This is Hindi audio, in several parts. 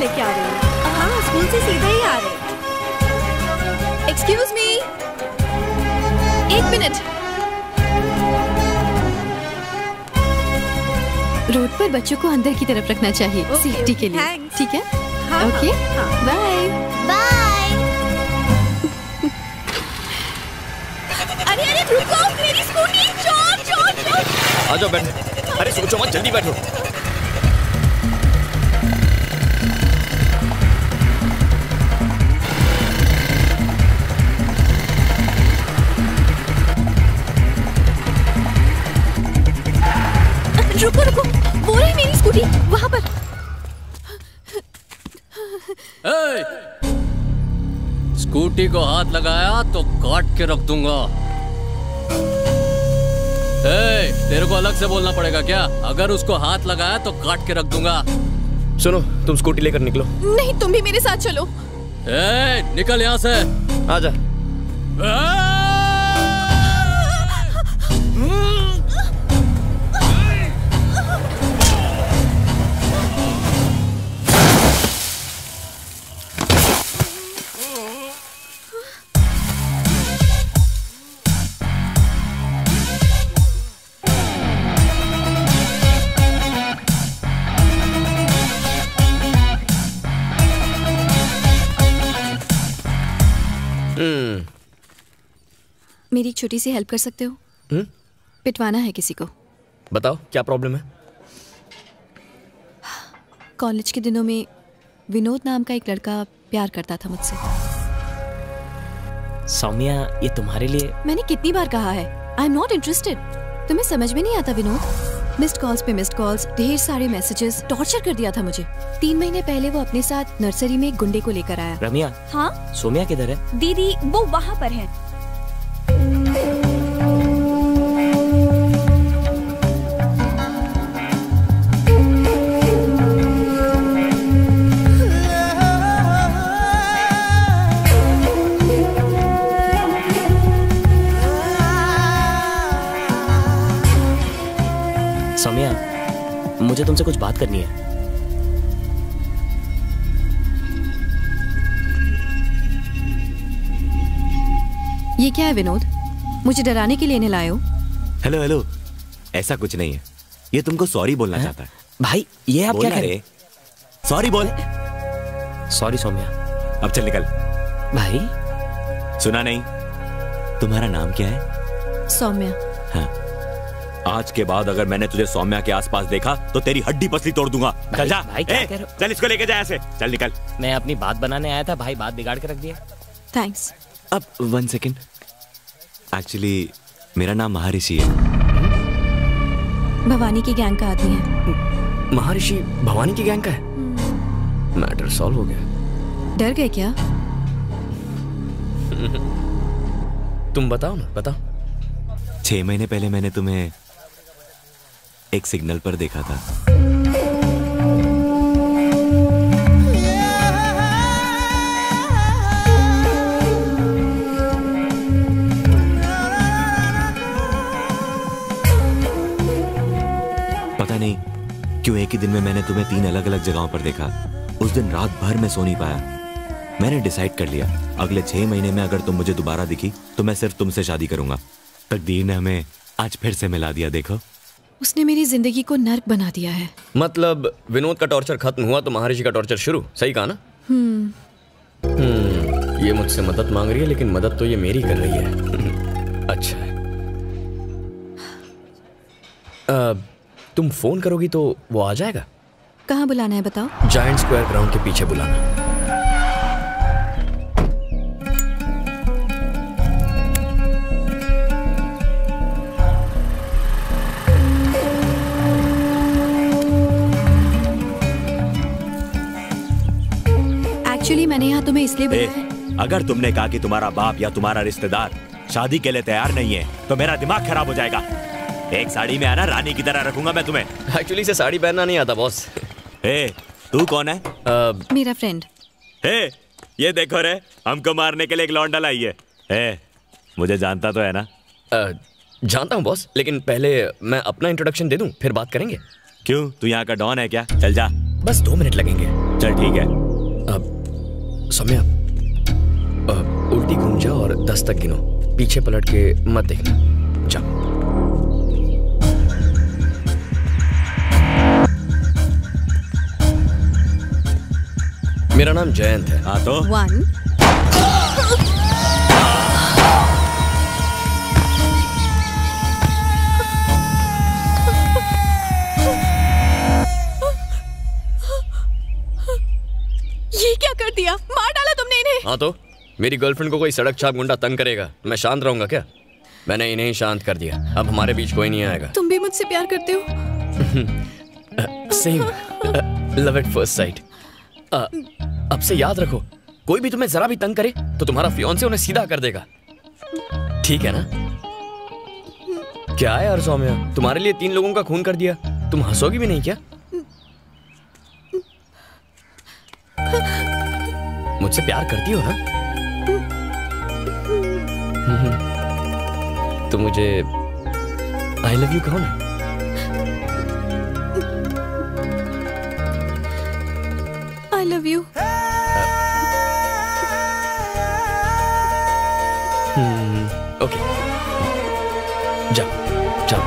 साथ लेके आ रही हूँ। हाँ, स्कूल से सीधा ही आ रहे। Excuse me, 1 minute. रोड पर बच्चों को अंदर की तरफ रखना चाहिए सेफ्टी के लिए। ठीक है, ओके, बाय बाय। अरे अरे रुको, मेरी स्कूटी। चोर चोर चोर। आ जाओ, बैठो। अरे सोचो मत, जल्दी बैठो। रुको रुको, वो रही मेरी स्कूटी वहां पर। स्कूटी को हाथ लगाया तो काट के रख दूंगा। तेरे को अलग से बोलना पड़ेगा क्या? अगर उसको हाथ लगाया तो काट के रख दूंगा। सुनो, तुम स्कूटी लेकर निकलो। नहीं, तुम भी मेरे साथ चलो। निकल यहाँ से। आजा। मेरी छोटी सी हेल्प कर सकते हो? पिटवाना है किसी को। बताओ, क्या प्रॉब्लम है? कॉलेज के दिनों में विनोद नाम का एक लड़का प्यार करता था मुझसे। सौम्या, ये तुम्हारे लिए? मैंने कितनी बार कहा है, आई एम नॉट इंटरेस्टेड। तुम्हें समझ में नहीं आता विनोद। मिस्ड कॉल्स पे मिस्ड कॉल्स, ढेर सारे मैसेजेस, टॉर्चर कर दिया था मुझे। 3 महीने पहले वो अपने साथ नर्सरी में एक गुंडे को लेकर आया। रम्या। हाँ। सौम्या किधर है? दीदी, वो वहाँ पर है। सौम्या, मुझे तुमसे कुछ बात करनी है। ये क्या है विनोद? मुझे डराने के लिए इन्हें लाए हो? हेलो हेलो, ऐसा कुछ नहीं है। ये तुमको सॉरी बोलना चाहता है। भाई, ये आप क्या कह रहे? सॉरी बोल। सॉरी सौम्या। अब चल निकल। भाई, सुना नहीं? तुम्हारा नाम क्या है? सौम्या। हाँ, आज के बाद अगर मैंने तुझे सौम्या के आसपास देखा तो तेरी हड्डी पसली तोड़ दूंगा। चल जा। चल, इसको लेके जा ऐसे। चल निकल। मैं अपनी बात बनाने आया था भाई, बात बिगाड़ के रख दिया। थैंक्स। अब 1 सेकेंड। एक्चुअली मेरा नाम महारिषि है। भवानी की गैंग का आदमी है। महारिषि भवानी की गैंग का है? मैटर सॉल्व हो गया। डर गए क्या? तुम बताओ ना, बताओ। 6 महीने पहले मैंने तुम्हें एक सिग्नल पर देखा था। क्यों एक ही दिन में मैंने तुम्हें 3 अलग अलग जगहों पर देखा। उस दिन रात भर मैं सो नहीं पाया। मैंने डिसाइड कर लिया, अगले 6 महीने में अगर तुम मुझे दोबारा दिखी तो मैं सिर्फ तुमसे शादी करूंगा। तकदीर ने हमें आज फिर से मिला दिया। देखो, उसने मेरी जिंदगी को नर्क बना दिया है। मतलब विनोद का टॉर्चर खत्म हुआ तो महारिषि का टॉर्चर शुरू। सही कहा ना? ये मुझसे मदद मांग रही है, लेकिन मदद तो ये मेरी कर रही है। अच्छा है। तुम फोन करोगी तो वो आ जाएगा। कहाँ बुलाना है बताओ? जायंट स्क्वायर ग्राउंड के पीछे बुलाना। एक्चुअली मैंने यहाँ तुम्हें इसलिए बुलाया। अगर तुमने कहा कि तुम्हारा बाप या तुम्हारा रिश्तेदार शादी के लिए तैयार नहीं है तो मेरा दिमाग खराब हो जाएगा। एक साड़ी में आना, रानी की तरह रखूंगा मैं तुम्हें। एक्चुअली से साड़ी पहनना नहीं आता बॉस। तू कौन है? मेरा फ्रेंड। ये देखो रे, हमको मारने के लिए एक लौंडा लाई है। मुझे जानता तो है ना? जानता हूँ बॉस, लेकिन पहले मैं अपना इंट्रोडक्शन दे दूँ, फिर बात करेंगे। क्यों, तू यहाँ का डॉन है क्या? चल जा। बस 2 मिनट लगेंगे। चल ठीक है। अब समय उल्टी घूम जाओ और 10 तक गिनो, पीछे पलट के मत देखना। जाओ। मेरा नाम जयंत है। हाँ तो 1 दिया, मार डाला तुमने इन्हें। हाँ तो मेरी गर्लफ्रेंड को कोई सड़क छाप गुंडा तंग करेगा, मैं शांत रहूंगा क्या? मैंने इन्हें शांत कर दिया, अब हमारे बीच कोई नहीं आएगा। तुम भी मुझसे प्यार करते हो। Same, love at first sight. अब से याद रखो, कोई भी तुम्हें जरा भी तंग करे तो तुम्हारा फियांसे उन्हें सीधा कर देगा, ठीक है ना? क्या है यार सौम्या, तुम्हारे लिए 3 लोगों का खून कर दिया, तुम हंसोगी भी नहीं क्या? मुझसे प्यार करती हो ना? तो मुझे आई लव यू कहो ना। I love you. ओके जाओ जाओ।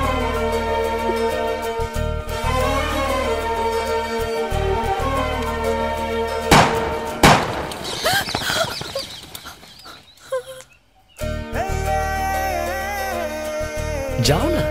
जाओ ना।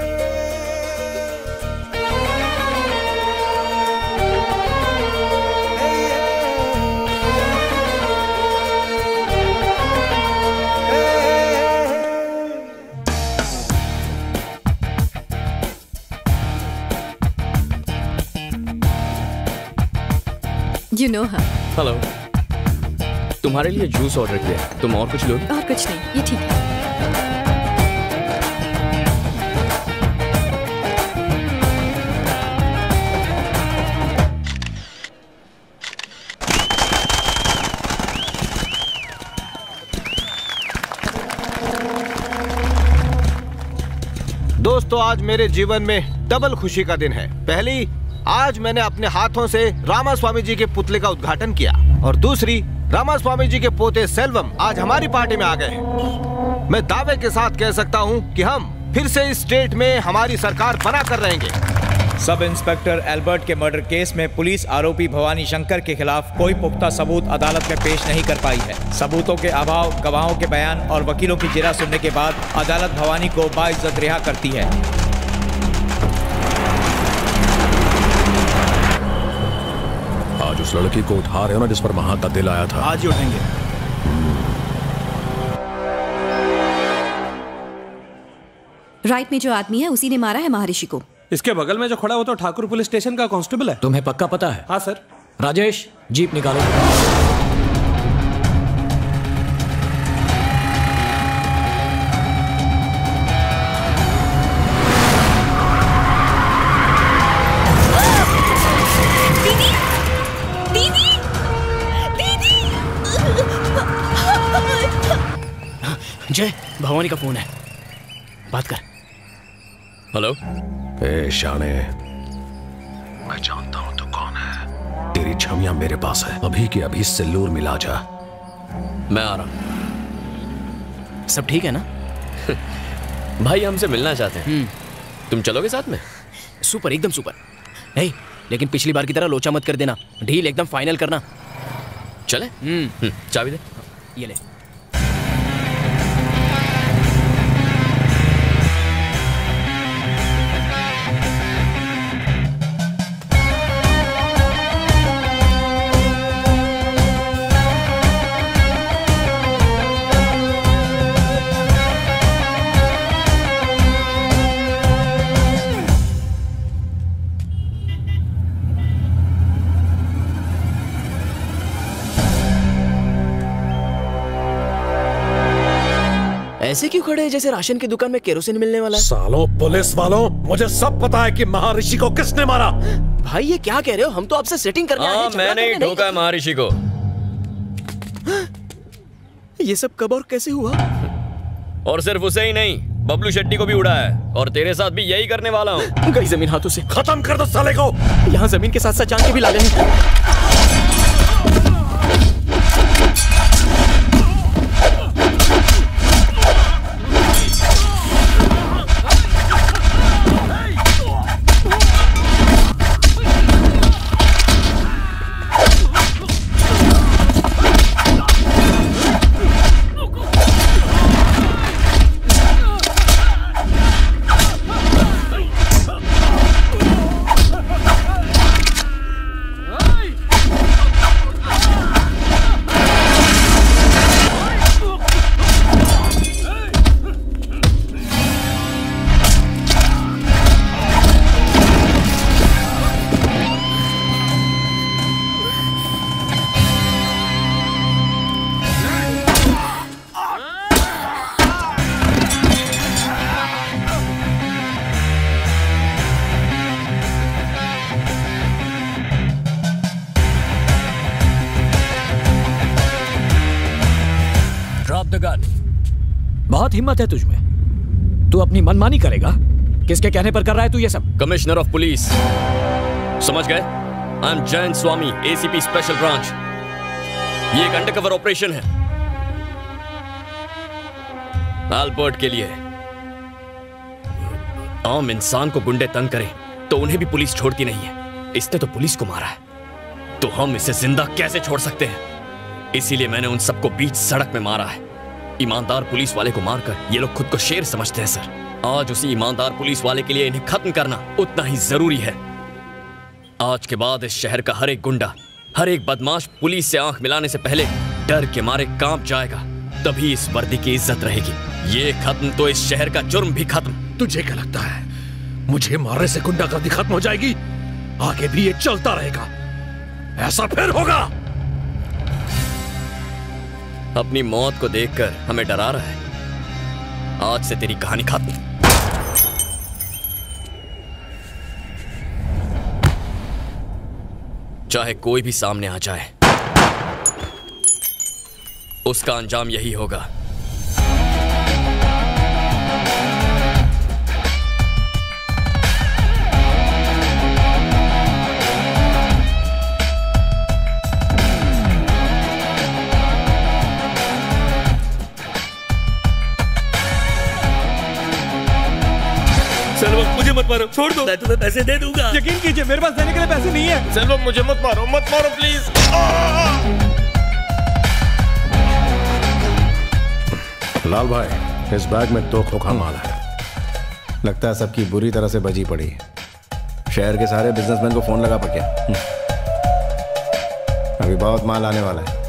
You know her. हेलो, तुम्हारे लिए जूस ऑर्डर किया, तुम और कुछ लोगे? और कुछ नहीं, ये ठीक है। तो आज मेरे जीवन में डबल खुशी का दिन है। पहली, आज मैंने अपने हाथों से रामा स्वामी जी के पुतले का उद्घाटन किया, और दूसरी, रामा स्वामी जी के पोते सेल्वम आज हमारी पार्टी में आ गए हैं। मैं दावे के साथ कह सकता हूं कि हम फिर से इस स्टेट में हमारी सरकार बना कर रहेंगे। सब इंस्पेक्टर एल्बर्ट के मर्डर केस में पुलिस आरोपी भवानी शंकर के खिलाफ कोई पुख्ता सबूत अदालत में पेश नहीं कर पाई है। सबूतों के अभाव, गवाहों के बयान और वकीलों की जिरा सुनने के बाद अदालत भवानी को बाइज्जत रिहा करती है। आज उस लड़की को उठा रहे हो ना जिस पर महान का दिल आया था। आज ही उठेंगे। राइट में जो आदमी है उसी ने मारा है महर्षि को। इसके बगल में जो खड़ा हो तो ठाकुर पुलिस स्टेशन का कांस्टेबल है। तुम्हें पक्का पता है? हाँ सर। राजेश, जीप निकालो। दीदी, दीदी, दीदी। जय, भवानी का फोन है, बात कर। हेलो। ए शाने, मैं जानता हूं तू कौन है। तेरी छमिया मेरे पास है, अभी के अभी इससे लूर मिला जा। मैं आ रहा हूं। सब ठीक है ना? भाई हमसे मिलना चाहते हैं, तुम चलोगे साथ में? सुपर, एकदम सुपर। नहीं लेकिन पिछली बार की तरह लोचा मत कर देना, ढील एकदम फाइनल करना। चले? चाबी दे। ये ले। ऐसे क्यों खड़े हैं जैसे राशन की दुकान में केरोसिन मिलने वाला है? सालों पुलिस वालों, मुझे सब पता है कि महर्षि को किसने मारा। भाई ये क्या कह रहे हो, हम तो आपसे सेटिंग करने आए हैं। मैंने ही ढोका है महर्षि को। ये सब कब और कैसे हुआ? और सिर्फ उसे ही नहीं, बबलू शेट्टी को भी उड़ाया है, और तेरे साथ भी यही करने वाला हूँ। गई जमीन हाथों से, खत्म कर दो साले को। यहाँ जमीन के साथ साथ जान के भी ला लेंगे। बहुत हिम्मत है तुझमें। तू अपनी मनमानी करेगा? किसके कहने पर कर रहा है तू ये सब? कमिश्नर ऑफ पुलिस, समझ गए? I am Jayant Swami, ACP special branch. ये एक अंडरकवर ऑपरेशन है अल्बर्ट के लिए। आम इंसान को गुंडे तंग करें तो उन्हें भी पुलिस छोड़ती नहीं है। इसने तो पुलिस को मारा है, तो हम इसे जिंदा कैसे छोड़ सकते हैं? इसीलिए मैंने उन सबको बीच सड़क में मारा है। ईमानदार पुलिस वाले को मारकर ये लोग खुद को शेर समझते हैं सर। आज उसी ईमानदार पुलिस वाले के लिए इन्हें खत्म करना उतना ही जरूरी है। आज के बाद इस शहर का हर एक गुंडा, हर एक बदमाश पुलिस से आंख मिलाने से पहले डर के मारे कांप जाएगा। तभी इस वर्दी की इज्जत रहेगी। ये खत्म तो इस शहर का जुर्म भी खत्म। तुझे क्या लगता है मुझे मारने से गुंडागर्दी खत्म हो जाएगी? आगे भी ये चलता रहेगा, ऐसा फिर होगा। अपनी मौत को देखकर हमें डरा रहा है। आज से तेरी कहानी खत्म। चाहे कोई भी सामने आ जाए, उसका अंजाम यही होगा। सेल्वम, मुझे मत मारो, छोड़ दो, मैं तुम्हें पैसे दे दूंगा। यकीन कीजिए मेरे पास देने के लिए पैसे नहीं है। सेल्वम, मुझे मत मारो, मत मारो प्लीज। लाल भाई, इस बैग में दो खोखा माल है। लगता है सबकी बुरी तरह से बजी पड़ी है। शहर के सारे बिजनेसमैन को फोन लगा पक्या। अभी बहुत माल आने वाला है।